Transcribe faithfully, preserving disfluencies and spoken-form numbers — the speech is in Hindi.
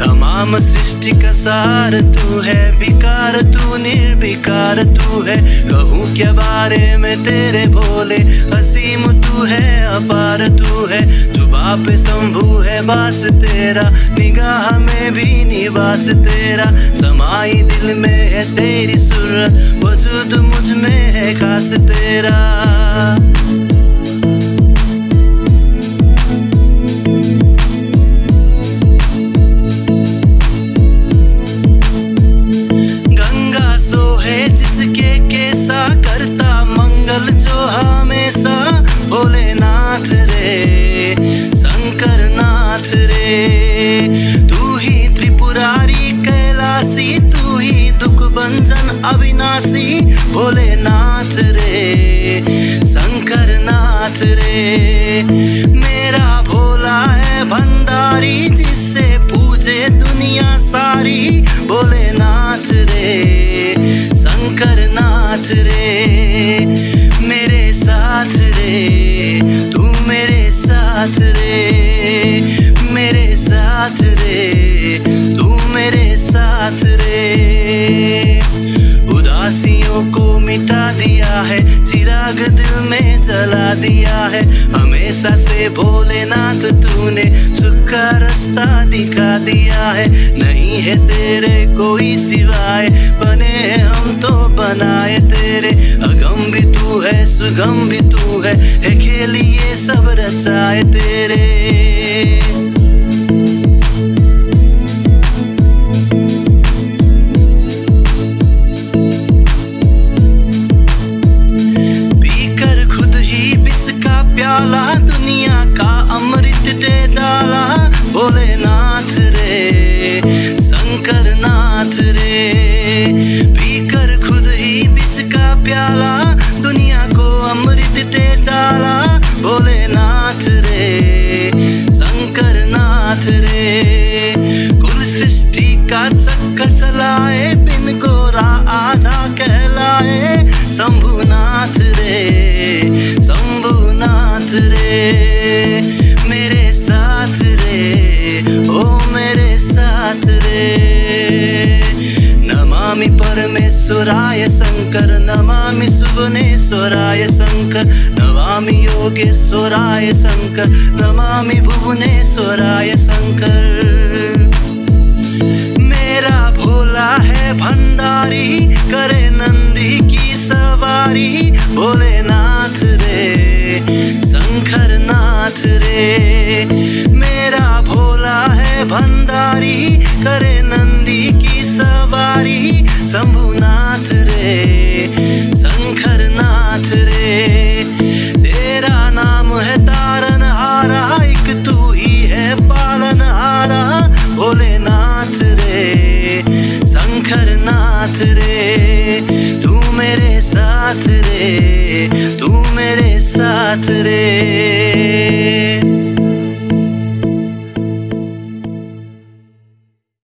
तमाम सृष्टि का सार तू है, विकार तू निर्विकार तू है। कहूँ क्या बारे में तेरे भोले, असीम तू है अपार तू है। जुबां पे शंभू है वास तेरा, निगाह में भी निवास तेरा। समाई दिल में है तेरी सूरत, वजूद मुझ में है खास तेरा। भोले नाथ रे शंकर नाथ रे, तू ही त्रिपुरारी कैलासी, तू ही दुख भंजन अविनाशी। भोले नाथ रे शंकर नाथ रे, मेरा भोला है भंडारी, जिससे पूजे दुनिया सारी। भोले नाथ रे शंकर नाथ रे, मेरे साथ तू मेरे साथ रे, मेरे साथ रे, तू मेरे साथ रे। उदासियों को मिटा दिया है, चिराग दिल में जला दिया है। हमेशा से भोलेनाथ तूने सुख का रास्ता दिखा दिया है। नहीं है तेरे कोई सिवाय, बने हैं हम तो बनाए तेरे। अगम भी तू है सुगम भी तू है, है खेली ये सब रचाए तेरे। पीकर खुद ही विष का प्याला, दुनिया का अमृत दे डाला। भोलेनाथ रे शंकर नाथ रे, पीकर खुद ही विष का प्याला, दुनिया को अमृत दे डाला। भोलेनाथ रे शंकर नाथ रे, कुल सृष्टि का चक्कर चलाए, बिन गोरा आधा कहलाए। शंभुनाथ रे शंभुनाथ रे, मेरे साथ रे ओ मेरे साथ रे। नमामि परमेश्वराय शंकर, नमामि सुवनेश्वराय शंकर, नमामि योगेश्वराय शंकर, नमामि भुवनेश्वराय शंकर। मेरा भोला है भंडारी, करे नंदी की सवारी। भोलेनाथ रे शंकर नाथ रे, मेरा भोला है भंडारी, करे नंदी की सवारी। शंभुनाथ रे शंकर नाथ रे, तेरा नाम है तारन हारा, एक तू ही है पालन हारा। भोलेनाथ रे शंकर नाथ रे, तू मेरे साथ रे, तू मेरे साथ रे।